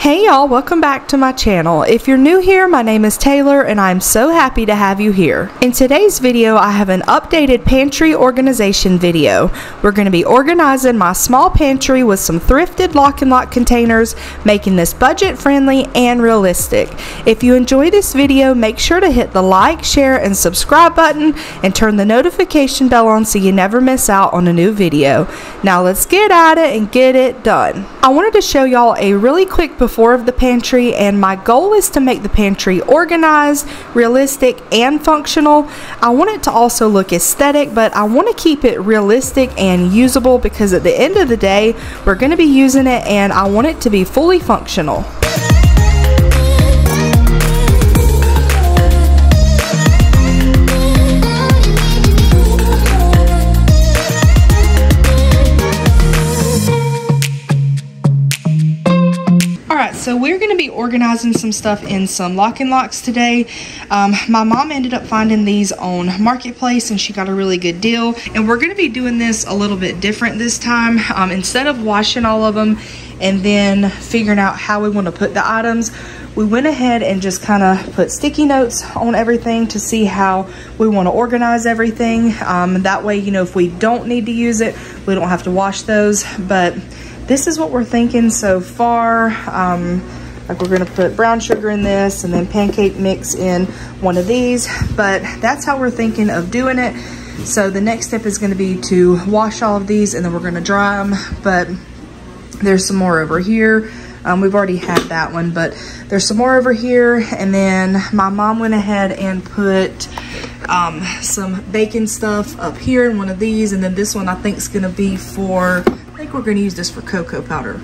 Hey y'all, welcome back to my channel. If you're new here, my name is Taylor and I'm so happy to have you here. In today's video, I have an updated pantry organization video. We're going to be organizing my small pantry with some thrifted Lock and Lock containers, making this budget friendly and realistic. If you enjoy this video, make sure to hit the like, share, and subscribe button and turn the notification bell on so you never miss out on a new video. Now let's get at it and get it done. I wanted to show y'all a really quick before of the pantry, and my goal is to make the pantry organized, realistic, and functional. I want it to also look aesthetic, but I want to keep it realistic and usable because at the end of the day, we're going to be using it and I want it to be fully functional. So we're going to be organizing some stuff in some Lock and Locks today. My mom ended up finding these on Marketplace and she got a really good deal. And we're going to be doing this a little bit different this time. Instead of washing all of them and then figuring out how we want to put the items, we went ahead and just kind of put sticky notes on everything to see how we want to organize everything. That way, you know, if we don't need to use it, we don't have to wash those. But this is what we're thinking so far. Like we're gonna put brown sugar in this and then pancake mix in one of these, but that's how we're thinking of doing it. So the next step is gonna be to wash all of these and then we're gonna dry them, but there's some more over here. We've already had that one, but there's some more over here. And then my mom went ahead and put some bacon stuff up here in one of these. And then this one I think is gonna be for, I think we're going to use this for cocoa powder,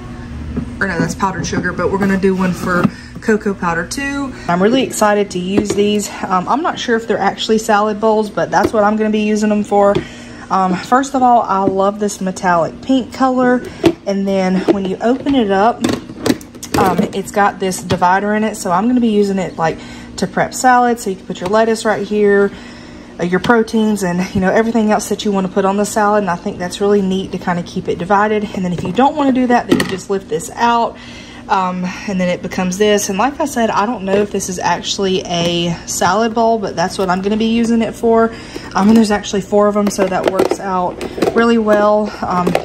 or no, that's powdered sugar, but we're going to do one for cocoa powder too. I'm really excited to use these. I'm not sure if they're actually salad bowls, but that's what I'm going to be using them for. First of all, I love this metallic pink color, and then when you open it up, it's got this divider in it, so I'm going to be using it like to prep salad, so you can put your lettuce right here, your proteins, and you know, everything else that you want to put on the salad. And I think that's really neat to kind of keep it divided. And then if you don't want to do that, then you just lift this out, and then it becomes this. And like I said, I don't know if this is actually a salad bowl, but that's what I'm going to be using it for. And there's actually four of them, so that works out really well,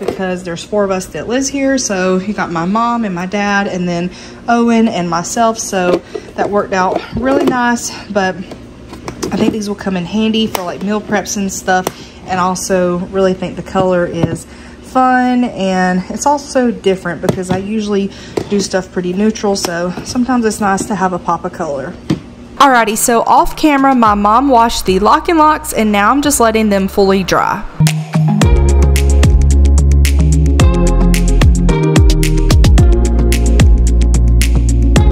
because there's four of us that lives here. So you got my mom and my dad and then Owen and myself, so that worked out really nice. But I think these will come in handy for like meal preps and stuff, and also really think the color is fun, and it's also different because I usually do stuff pretty neutral, so sometimes it's nice to have a pop of color. Alrighty, so off camera my mom washed the Lock and Locks and now I'm just letting them fully dry.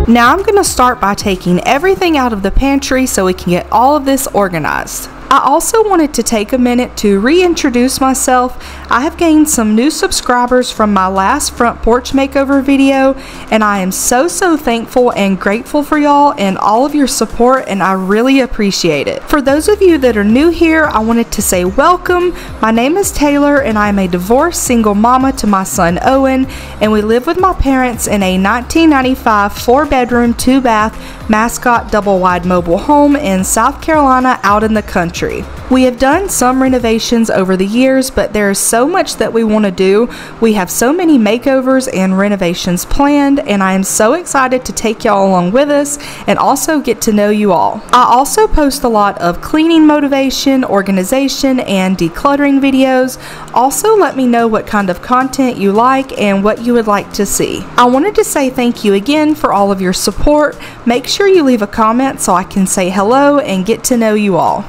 Now I'm going to start by taking everything out of the pantry so we can get all of this organized. I also wanted to take a minute to reintroduce myself. I have gained some new subscribers from my last front porch makeover video, and I am so thankful and grateful for y'all and all of your support, and I really appreciate it. For those of you that are new here, I wanted to say welcome. My name is Taylor and I am a divorced single mama to my son Owen, and we live with my parents in a 1995 four-bedroom, two-bath, Mascot double-wide mobile home in South Carolina out in the country. We have done some renovations over the years, but there is so much that we want to do. We have so many makeovers and renovations planned, and I am so excited to take y'all along with us and also get to know you all. I also post a lot of cleaning motivation, organization, and decluttering videos. Also, let me know what kind of content you like and what you would like to see. I wanted to say thank you again for all of your support. Make sure you leave a comment so I can say hello and get to know you all.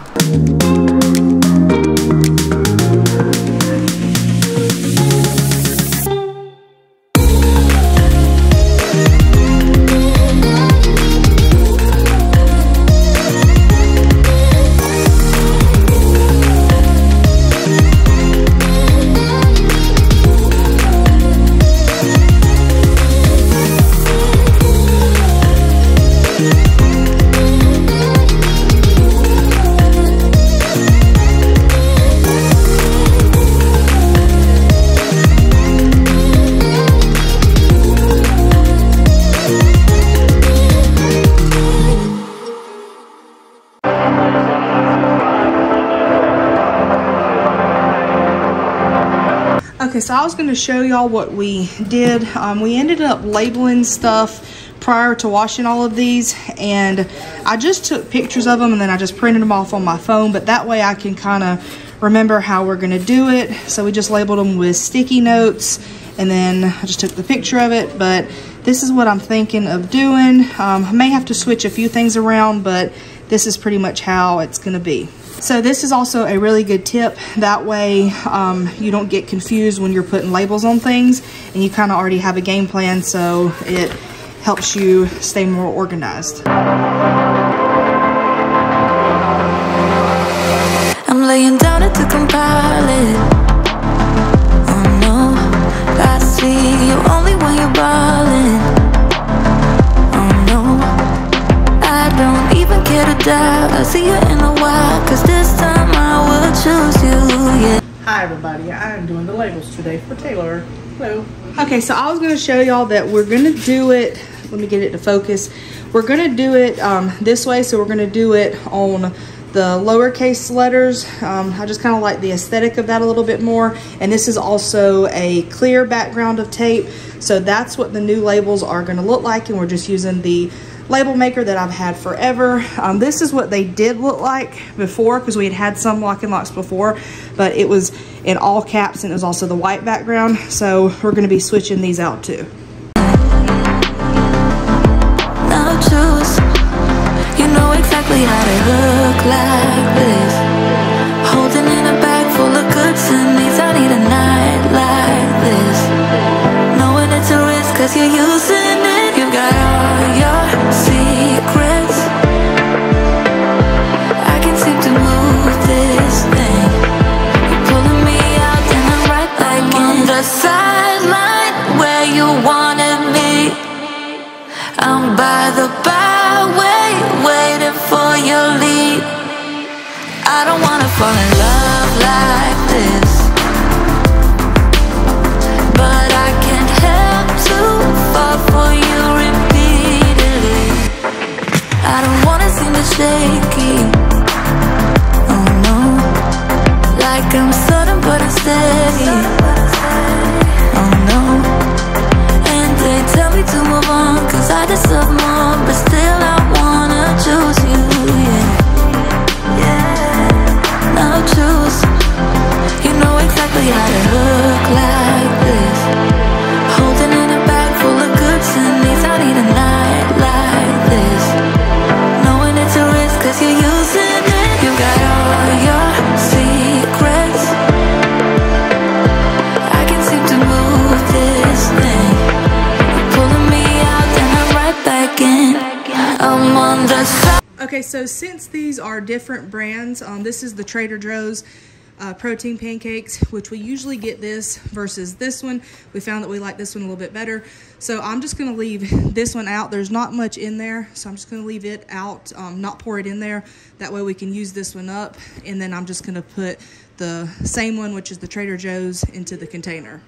Okay, so I was going to show y'all what we did. We ended up labeling stuff prior to washing all of these, and I just took pictures of them and then I just printed them off on my phone, but that way I can kind of remember how we're going to do it. So we just labeled them with sticky notes and then I just took the picture of it, but this is what I'm thinking of doing. I may have to switch a few things around, but this is pretty much how it's going to be. So this is also a really good tip. That way you don't get confused when you're putting labels on things, and you kind of already have a game plan, so it helps you stay more organized. I'm laying down at the compile. Oh no, I see you only when you're ballin'. Oh no, I don't even care to die. I see you in a while, cause this time I will choose you, yeah. Hi everybody, I am doing the labels today for Taylor. Hello. Okay, so I was going to show y'all that we're going to do it. Let me get it to focus. We're going to do it this way. So we're going to do it on the lowercase letters. I just kind of like the aesthetic of that a little bit more. And this is also a clear background of tape. So that's what the new labels are going to look like. And we're just using the label maker that I've had forever. This is what they did look like before, because we had had some Lock and Locks before, but it was in all caps and it was also the white background. So we're going to be switching these out too. Now choose, you know exactly how to look like this. Holding in a bag full of goods and needs, I need a night like this. Knowing it's a risk cause you're using it. You've got all your secrets. I can't seem to move this thing. You're pulling me out and I'm right back in. On the sideline where you wanted me. I'm by the byway waiting for your lead. I don't wanna fall in love like this, but I can't help to fall for you repeatedly. I don't wanna seem to shaky. Oh no, like I'm sudden but I'm steady. Oh no, and they tell me to move on cause I deserve more, but still I wanna choose you, yeah. Yeah, now choose, you know exactly how to look like this. Holding in a bag full of goods and needs, I need a night like this. Knowing it's a risk cause you're using it. You got all your secrets. I can't seem to move this thing. You're pulling me out and I'm right back in. I'm on the side. Okay, so since these are different brands, this is the Trader Joe's protein pancakes, which we usually get this versus this one. We found that we like this one a little bit better, so I'm just going to leave this one out. There's not much in there, so I'm just going to leave it out, not pour it in there. That way we can use this one up, and then I'm just going to put the same one, which is the Trader Joe's, into the container.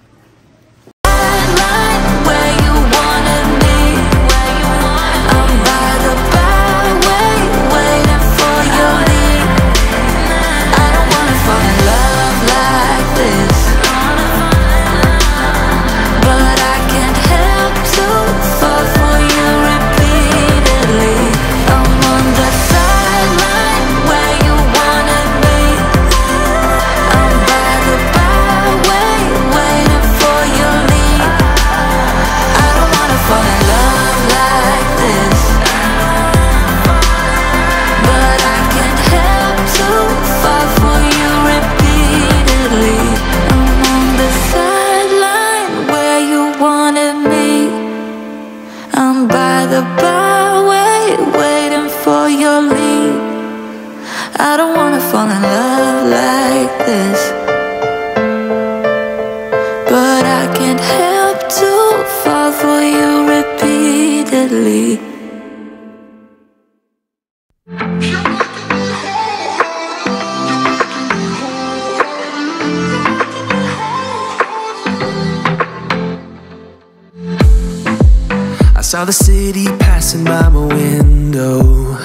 Saw the city passing by my window.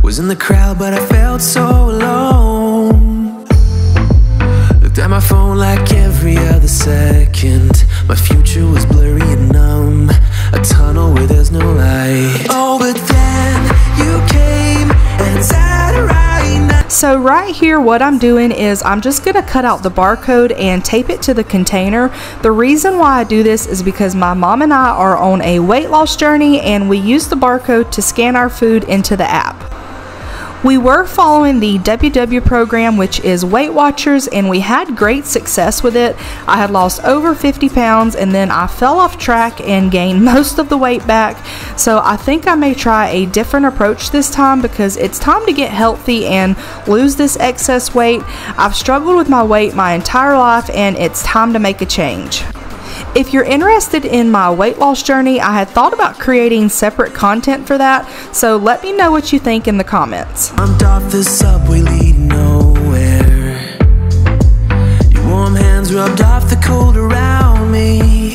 Was in the crowd but I felt so alone. The Looked at my phone like every other second. My future was blurry and numb, a tunnel where there's no light. Oh, but then you came and sat right now. So right here what I'm doing is I'm just going to cut out the barcode and tape it to the container. The reason why I do this is because my mom and I are on a weight loss journey, and we use the barcode to scan our food into the app. We were following the WW program, which is Weight Watchers, and we had great success with it. I had lost over 50 pounds and then I fell off track and gained most of the weight back. So I think I may try a different approach this time because it's time to get healthy and lose this excess weight. I've struggled with my weight my entire life and it's time to make a change. If you're interested in my weight loss journey, I had thought about creating separate content for that, so let me know what you think in the comments. Jumped off the subway leading nowhere. Your warm hands rubbed off the cold around me.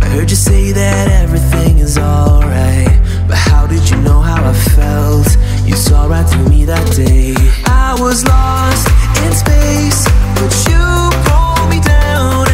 I heard you say that everything is alright, but how did you know how I felt? You saw right through me that day. I was lost in space, but you pulled me down.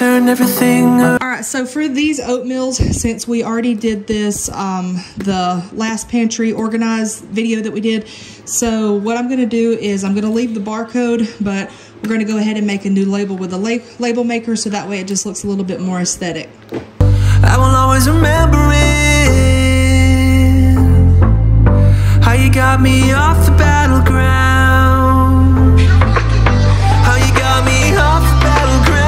Alright, so for these oatmeals, since we already did this, the last pantry organize video that we did, so what I'm going to do is I'm going to leave the barcode, but we're going to go ahead and make a new label with a label maker, so that way it just looks a little bit more aesthetic. I will always remember it, how you got me off the battleground, how you got me off the battleground.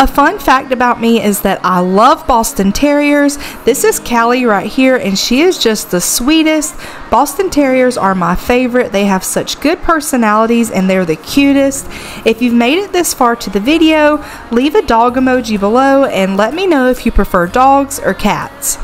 A fun fact about me is that I love Boston Terriers. This is Callie right here, and she is just the sweetest. Boston Terriers are my favorite. They have such good personalities and they're the cutest. If you've made it this far to the video, leave a dog emoji below and let me know if you prefer dogs or cats.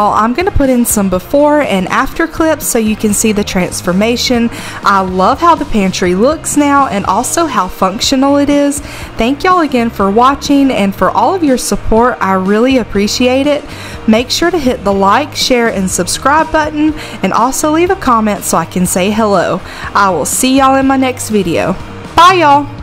channel, I'm going to put in some before and after clips so you can see the transformation. I love how the pantry looks now and also how functional it is. Thank y'all again for watching and for all of your support. I really appreciate it. Make sure to hit the like, share, and subscribe button, and also leave a comment so I can say hello. I will see y'all in my next video. Bye y'all!